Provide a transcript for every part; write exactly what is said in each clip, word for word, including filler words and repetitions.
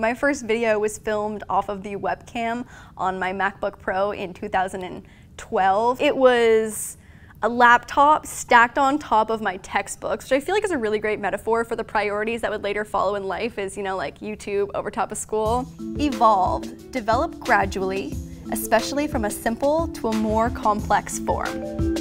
My first video was filmed off of the webcam on my MacBook Pro in two thousand twelve. It was a laptop stacked on top of my textbooks, which I feel like is a really great metaphor for the priorities that would later follow in life is, you know, like YouTube over top of school. Evolved, developed gradually, especially from a simple to a more complex form.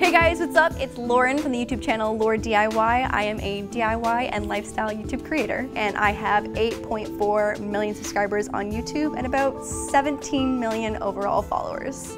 Hey guys, what's up? It's Lauren from the YouTube channel LaurDIY. I am a D I Y and lifestyle YouTube creator, and I have eight point four million subscribers on YouTube and about seventeen million overall followers.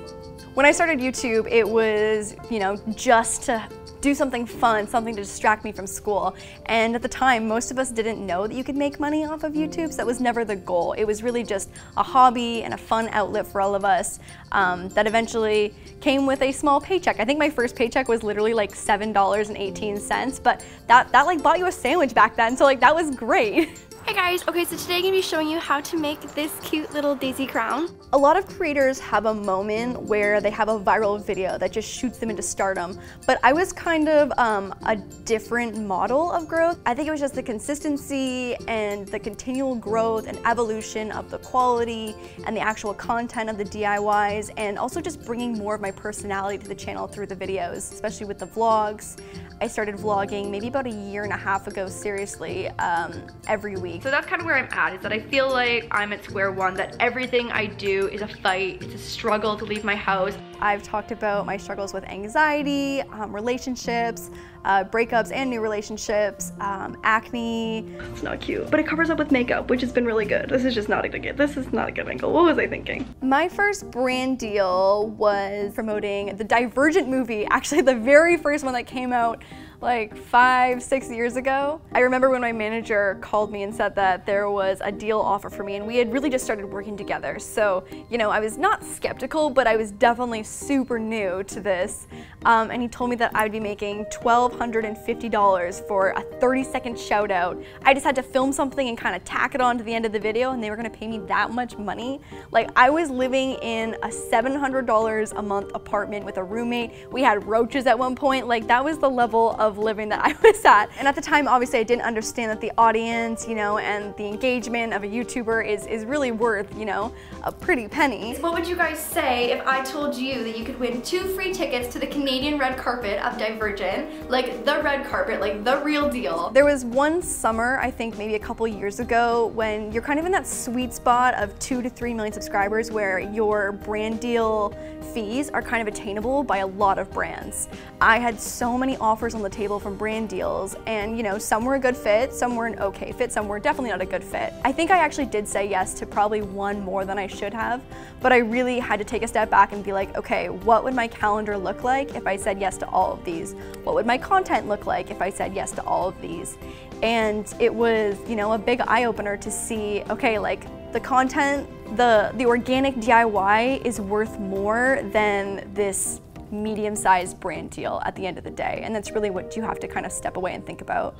When I started YouTube, it was, you know, just to do something fun, something to distract me from school. And at the time, most of us didn't know that you could make money off of YouTube, so that was never the goal. It was really just a hobby and a fun outlet for all of us um, that eventually came with a small paycheck. I think my first paycheck was literally like seven dollars and eighteen cents, but that, that like bought you a sandwich back then, so like that was great. Hey guys, okay, so today I'm gonna be showing you how to make this cute little daisy crown. A lot of creators have a moment where they have a viral video that just shoots them into stardom, but I was kind of um, a different model of growth. I think it was just the consistency and the continual growth and evolution of the quality and the actual content of the D I Ys, and also just bringing more of my personality to the channel through the videos, especially with the vlogs. I started vlogging maybe about a year and a half ago, seriously, um, every week. So that's kind of where I'm at, is that I feel like I'm at square one, that everything I do is a fight, it's a struggle to leave my house. I've talked about my struggles with anxiety, um, relationships, uh, breakups and new relationships, um, acne. It's not cute, but it covers up with makeup, which has been really good. This is just not a good, this is not a good angle. What was I thinking? My first brand deal was promoting the Divergent movie, actually the very first one that came out like five, six years ago. I remember when my manager called me and said that there was a deal offer for me, and we had really just started working together. So, you know, I was not skeptical, but I was definitely super new to this. Um, and he told me that I would be making one thousand two hundred fifty dollars for a thirty second shout out. I just had to film something and kind of tack it on to the end of the video, and they were gonna pay me that much money. Like, I was living in a seven hundred dollars a month apartment with a roommate. We had roaches at one point. Like, that was the level of of living that I was at. And at the time, obviously, I didn't understand that the audience, you know, and the engagement of a YouTuber is, is really worth, you know, a pretty penny. What would you guys say if I told you that you could win two free tickets to the Canadian red carpet of Divergent, like the red carpet, like the real deal? There was one summer, I think maybe a couple years ago, when you're kind of in that sweet spot of two to three million subscribers where your brand deal fees are kind of attainable by a lot of brands. I had so many offers on the table from brand deals, and you know, some were a good fit, some were an okay fit, some were definitely not a good fit. I think I actually did say yes to probably one more than I should have, but I really had to take a step back and be like, okay, what would my calendar look like if I said yes to all of these? What would my content look like if I said yes to all of these? And it was, you know, a big eye-opener to see, okay, like the content, the, the organic D I Y is worth more than this medium-sized brand deal at the end of the day, and that's really what you have to kind of step away and think about.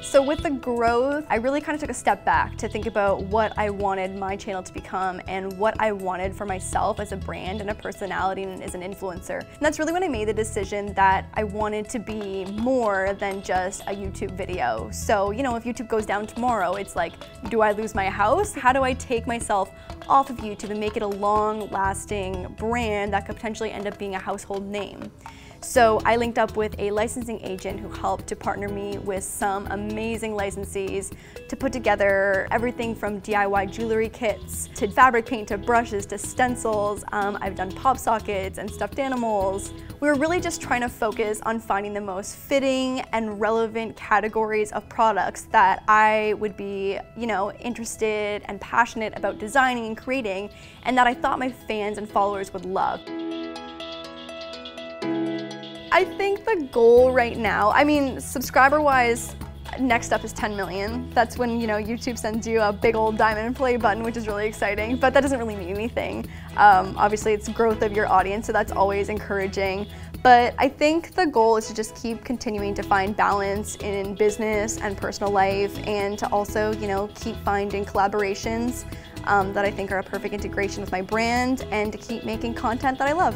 So with the growth, I really kind of took a step back to think about what I wanted my channel to become and what I wanted for myself as a brand and a personality and as an influencer. And that's really when I made the decision that I wanted to be more than just a YouTube video. So, you know, if YouTube goes down tomorrow, it's like, do I lose my house? How do I take myself off of YouTube and make it a long-lasting brand that could potentially end up being a household name? So I linked up with a licensing agent who helped to partner me with some amazing licensees to put together everything from D I Y jewelry kits to fabric paint to brushes to stencils. Um, I've done pop sockets and stuffed animals. We were really just trying to focus on finding the most fitting and relevant categories of products that I would be, you know, interested and passionate about designing and creating, and that I thought my fans and followers would love. I think the goal right now, I mean, subscriber-wise, next up is ten million. That's when, you know, YouTube sends you a big old diamond play button, which is really exciting, but that doesn't really mean anything. Um, obviously, it's growth of your audience, so that's always encouraging. But I think the goal is to just keep continuing to find balance in business and personal life, and to also, you know, keep finding collaborations um, that I think are a perfect integration with my brand, and to keep making content that I love.